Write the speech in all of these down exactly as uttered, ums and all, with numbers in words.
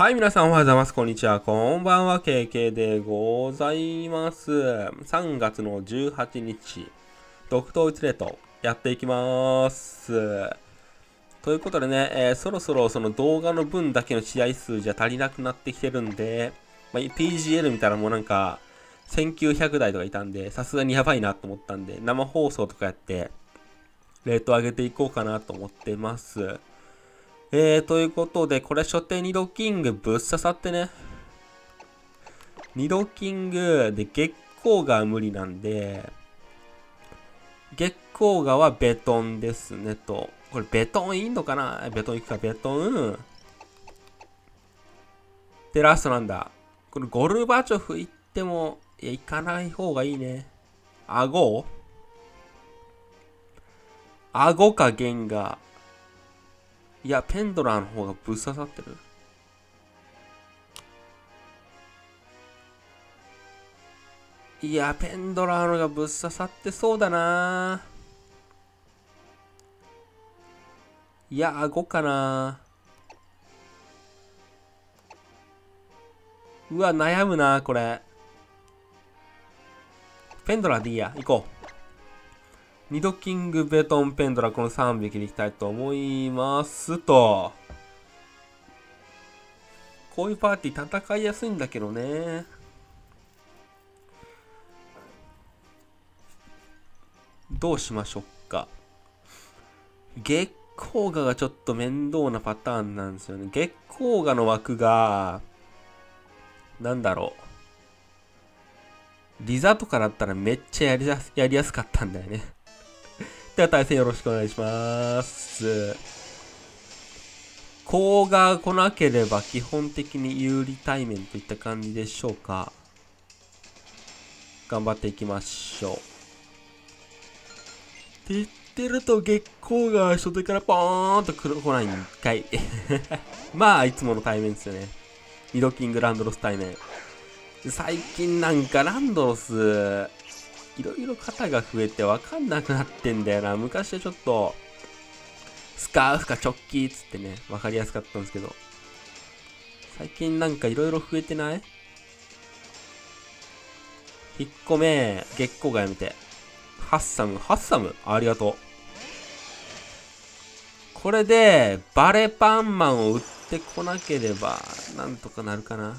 はい、皆さんおはようございます。こんにちは。こんばんは。ケーケー でございます。さんがつのじゅうはちにち、独統一レートやっていきます。ということでね、えー、そろそろその動画の分だけの試合数じゃ足りなくなってきてるんで、まあ、ピージーエル 見たらもうなんか、せんきゅうひゃくだいとかいたんで、さすがにやばいなと思ったんで、生放送とかやって、レート上げていこうかなと思ってます。えー、ということで、これ初手にドキングぶっ刺さってね。にドキングで月光が無理なんで、月光がはベトンですねと。これベトンいいのかな？ベトンいくか、ベトン。で、ラストなんだ。これゴルバチョフ行っても、いや、行かない方がいいね。顎？顎か弦が。いや、ペンドラーの方がぶっ刺さってる。いや、ペンドラーのがぶっ刺さってそうだな。いや、顎かな。うわ、悩むな、これ。ペンドラーでいいや、行こう。ニドキング、ベトン、ペンドラ、このさんびきでいきたいと思いますと。こういうパーティー戦いやすいんだけどね。どうしましょうか。月光河がちょっと面倒なパターンなんですよね。月光河の枠が、なんだろう。リザとかだったらめっちゃやりやす、やりやすかったんだよね。では対戦よろしくお願いします。コウが来なければ基本的に有利対面といった感じでしょうか。頑張っていきましょう。って言ってると月光が初手からポーンと来ないんかい。まあいつもの対面ですよね。ニドキングランドロス対面。最近なんかランドロス、いろいろ肩が増えて分かんなくなってんだよな。昔はちょっと、スカーフかチョッキーっつってね、分かりやすかったんですけど。最近なんかいろいろ増えてない？いっこめ、月光がやめて。ハッサム、ハッサム、ありがとう。これで、バレパンマンを打ってこなければ、なんとかなるかな。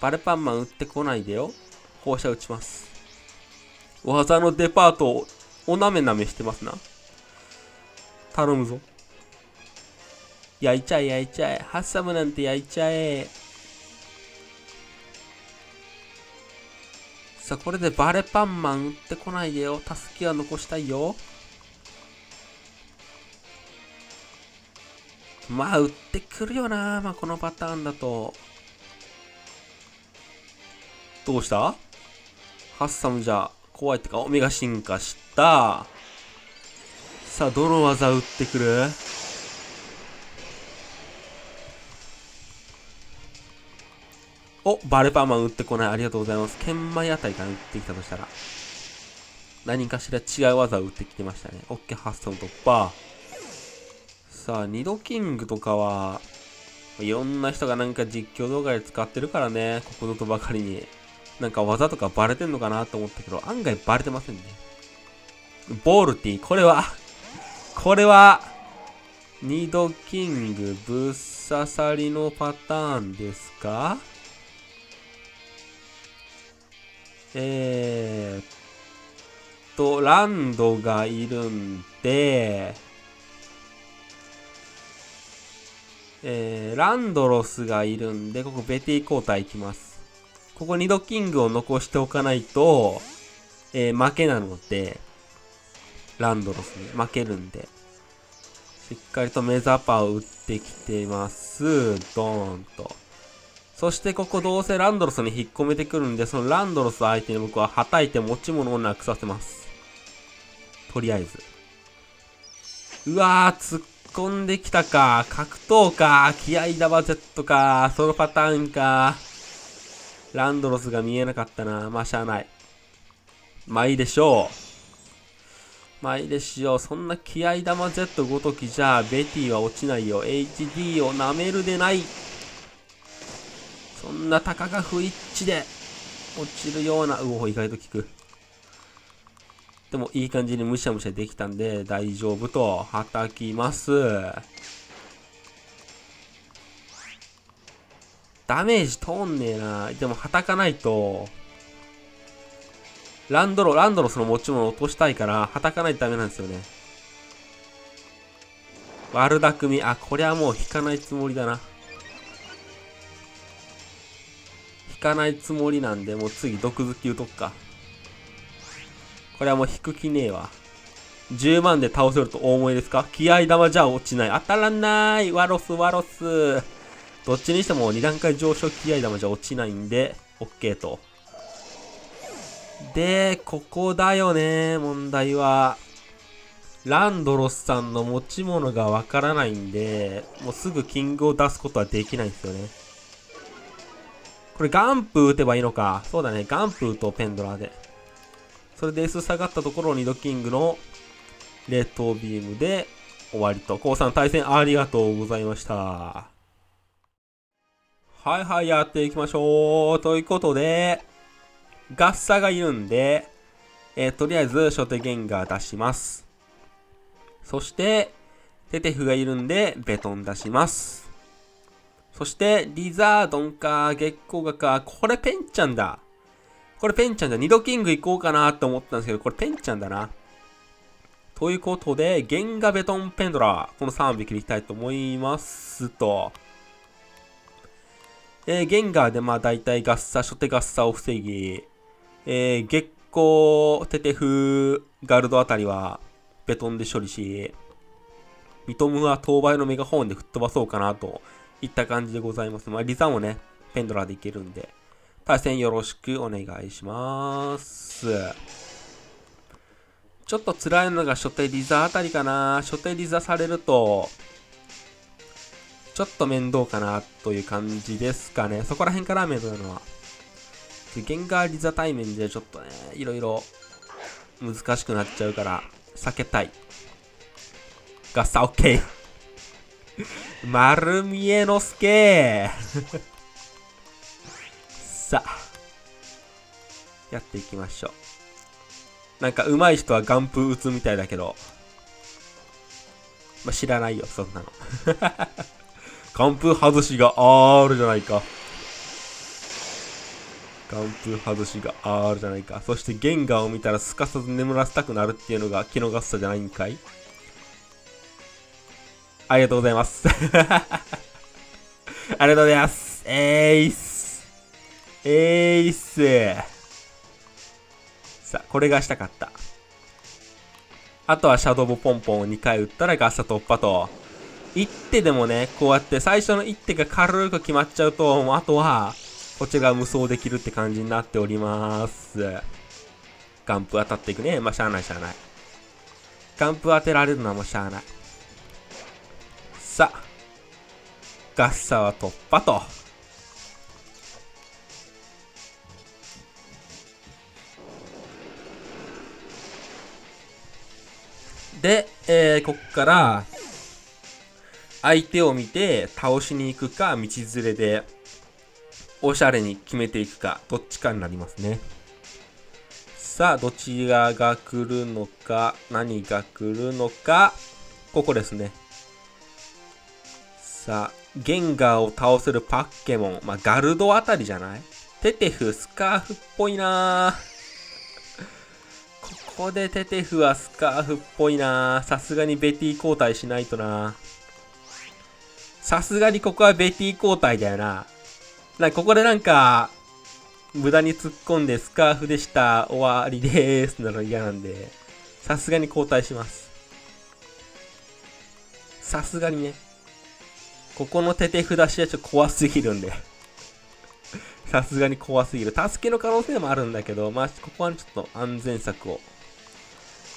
バレパンマン打ってこないでよ。放射打ちます。技のデパートをおなめなめしてますな。頼むぞ。焼いちゃえ焼いちゃえ。ハッサムなんて焼いちゃえ。さあ、これでバレパンマン打ってこないでよ。タスキは残したいよ。まあ、打ってくるよな。まあ、このパターンだと。どうした？ハッサムじゃ怖いってか、オメガ進化した。さあ、どの技打ってくる？お、バレパーマン打ってこない。ありがとうございます。剣舞あたりから打ってきたとしたら。何かしら違う技を打ってきてましたね。オッケー、ハッサム突破。さあ、ニドキングとかは、いろんな人がなんか実況動画で使ってるからね。ここぞとばかりに。なんか技とかバレてんのかなと思ったけど、案外バレてませんね。ボールティー、これは、これは、ニドキングぶっ刺さりのパターンですか？えーっと、ランドがいるんで、えー、ランドロスがいるんで、ここベティ交代いきます。ここにドキングを残しておかないと、えー、負けなので、ランドロスに負けるんで、しっかりとメザパーを打ってきてます。ドーンと。そしてここどうせランドロスに引っ込めてくるんで、そのランドロス相手に僕は叩いて持ち物をなくさせます。とりあえず。うわー、突っ込んできたか。格闘か。気合ダバジェットか。そのパターンか。ランドロスが見えなかったな。まあ、しゃあない。まあいいでしょマイレシよ、そんな気合玉 Z ごときじゃベティは落ちないよ。エイチディー をなめるでない。そんなたかが不一致で落ちるような、うお、意外と効く。でもいい感じにむしゃむしゃできたんで大丈夫とはたきます。ダメージ通んねえな。でもはたかないと、ランドロ、ランドロその持ち物落としたいから、はたかないとダメなんですよね。悪巧み。あ、これはもう引かないつもりだな。引かないつもりなんで、もう次毒づき打とっか。これはもう引く気ねえわ。じゅうまんで倒せるとお思いですか？気合玉じゃ落ちない。当たらない。ワロス、ワロス。どっちにしてもに段階上昇気合玉じゃ落ちないんで、OK と。で、ここだよね、問題は。ランドロスさんの持ち物がわからないんで、もうすぐキングを出すことはできないんですよね。これガンプ打てばいいのか。そうだね、ガンプとペンドラーで。それで S 下がったところをにどキングの冷凍ビームで終わりと。コウさん対戦ありがとうございました。はいはい、やっていきましょう。ということで、ガッサがいるんで、えー、とりあえず、初手ゲンガー出します。そして、テテフがいるんで、ベトン出します。そして、リザードンか、月光画か、これペンちゃんだ。これペンちゃんだ。二度キング行こうかなと思ったんですけど、これペンちゃんだな。ということで、ゲンガ、ベトン、ペンドラ、このさんびきでいきたいと思いますと。えー、ゲンガーで、まあ大体ガッサ、初手ガッサを防ぎ、えー、月光、テテフ、ガルドあたりは、ベトンで処理し、ミトムは当倍のメガホーンで吹っ飛ばそうかな、といった感じでございます。まあ、リザもね、ペンドラーでいけるんで、対戦よろしくお願いします。ちょっと辛いのが初手リザあたりかな。初手リザされると、ちょっと面倒かな、という感じですかね。そこら辺から面倒なのは。ゲンガーリザ対面でちょっとね、いろいろ難しくなっちゃうから、避けたい。ガッサ、オッケー。丸見えのすけー。さあ、やっていきましょう。なんか上手い人はガンプ打つみたいだけど、まあ、知らないよ、そんなの。ガンプ外しがあるじゃないか。ガンプ外しがあるじゃないか。そしてゲンガーを見たらすかさず眠らせたくなるっていうのが気のガッサじゃないんかい？ありがとうございます。ありがとうございます。えいっす。えいっす。さあ、これがしたかった。あとはシャドウボポンポンをにかい打ったらガッサ突破と。一手でもね、こうやって最初の一手が軽く決まっちゃうと、もうあとは、こちらが無双できるって感じになっております。ガンプ当たっていくね。まあ、しゃあないしゃあない。ガンプ当てられるのはもうしゃあない。さあ、ガッサは突破と。で、えー、こっから、相手を見て倒しに行くか、道連れで、おしゃれに決めていくか、どっちかになりますね。さあ、どちらが来るのか、何が来るのか、ここですね。さあ、ゲンガーを倒せるパッケモン。まあ、ガルドあたりじゃない？テテフ、スカーフっぽいなぁ。ここでテテフはスカーフっぽいなぁ。さすがにベティ交代しないとなぁ。さすがにここはベティ交代だよな。なんかここでなんか、無駄に突っ込んでスカーフでした、終わりでーすなの嫌なんで、さすがに交代します。さすがにね、ここの手手札しはちょっと怖すぎるんで、さすがに怖すぎる。助けの可能性もあるんだけど、まあ、ここはちょっと安全策を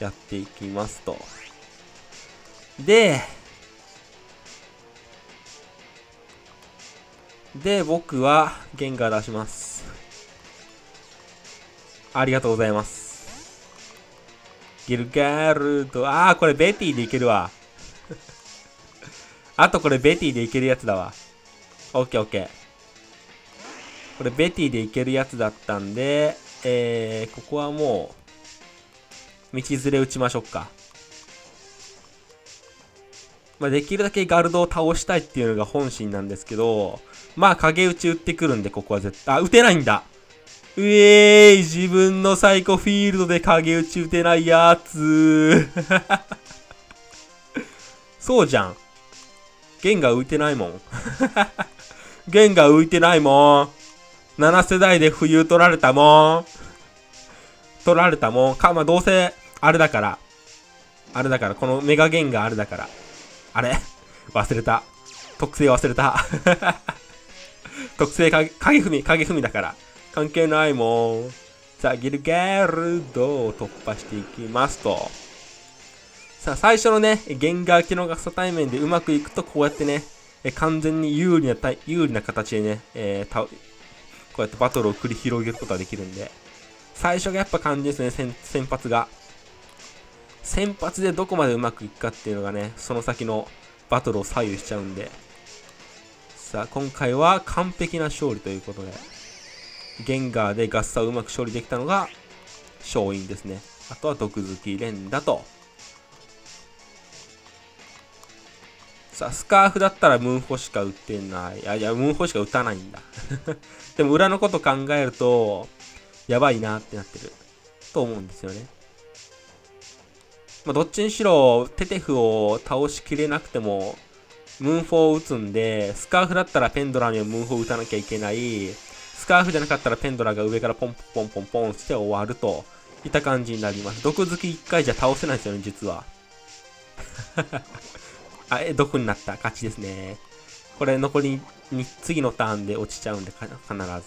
やっていきますと。で、で、僕は、ゲンガー出します。ありがとうございます。キルガールと、ああ、これベティでいけるわ。あとこれベティでいけるやつだわ。オッケーオッケー。これベティでいけるやつだったんで、えー、ここはもう、道連れ打ちましょうか。まあ、できるだけガルドを倒したいっていうのが本心なんですけど、まあ、影打ち打ってくるんで、ここは絶対、あ、打てないんだ。うえーい、自分のサイコフィールドで影打ち打てないやつー。そうじゃん。弦が浮いてないもん。弦が浮いてないもん。なな世代で冬取られたもん。取られたもん。か、まあ、どうせ、あれだから。あれだから、このメガ弦があれだから。あれ忘れた。特性忘れた。特性か、影踏み、影踏みだから。関係ないもん。さあ、ギルガルドを突破していきますと。さあ、最初のね、ゲンガー機能が初対面でうまくいくと、こうやってね、完全に有利な、有利な形でね、えー、たこうやってバトルを繰り広げることができるんで。最初がやっぱ感じですね、先、先発が。先発でどこまでうまくいくかっていうのがね、その先のバトルを左右しちゃうんで。さあ、今回は完璧な勝利ということで。ゲンガーで合差をうまく処理できたのが勝因ですね。あとは毒好き連打と。さあ、スカーフだったらムーンホしか打てない。あ、いや、ムーンホしか打たないんだ。でも裏のこと考えるとやばいなってなってると思うんですよね。まあ、どっちにしろテテフを倒しきれなくてもムーンホを打つんで、スカーフだったらペンドラにはムーンホを打たなきゃいけない、スカーフじゃなかったらペンドラが上からポンポンポンポンして終わるといった感じになります。毒好きいっかいじゃ倒せないですよね、実は。あ、え、毒になった。勝ちですね。これ残りに、次のターンで落ちちゃうんで、必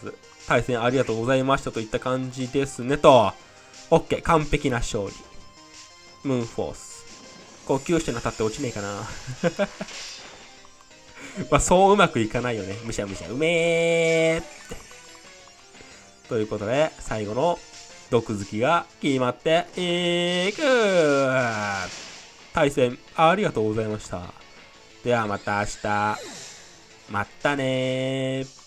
ず。対戦ありがとうございましたといった感じですねと。OK。完璧な勝利。ムーンフォース。呼吸して当たって落ちねえかな。まあ、そううまくいかないよね。むしゃむしゃ。うめーって。ということで、最後の毒好きが決まっていく。対戦ありがとうございました。ではまた明日。またねー。